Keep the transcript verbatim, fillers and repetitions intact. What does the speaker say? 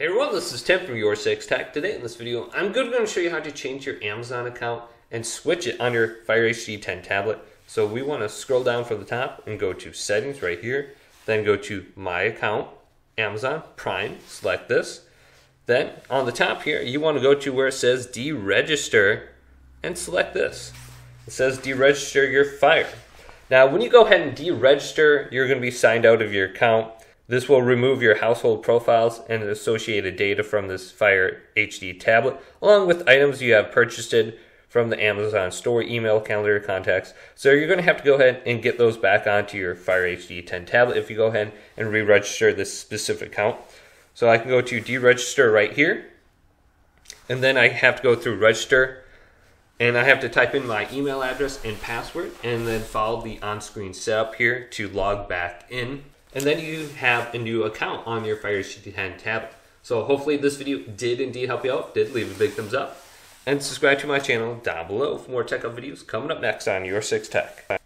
Hey everyone, this is Tim from Your Six Tech. Today in this video, I'm going to show you how to change your Amazon account and switch it on your Fire H D ten tablet. So we want to scroll down from the top and go to settings right here, then go to my account, Amazon Prime, select this. Then on the top here, you want to go to where it says deregister and select this. It says deregister your Fire. Now when you go ahead and deregister, you're going to be signed out of your account. This will remove your household profiles and associated data from this Fire H D tablet, along with items you have purchased from the Amazon store, email, calendar, contacts. So you're going to have to go ahead and get those back onto your Fire H D ten tablet if you go ahead and re-register this specific account. So I can go to deregister right here, and then I have to go through register, and I have to type in my email address and password, and then follow the on-screen setup here to log back in. And then you have a new account on your Fire H D ten tablet. So hopefully this video did indeed help you out. Did, leave a big thumbs up. And subscribe to my channel down below for more tech up videos coming up next on Your Six Tech.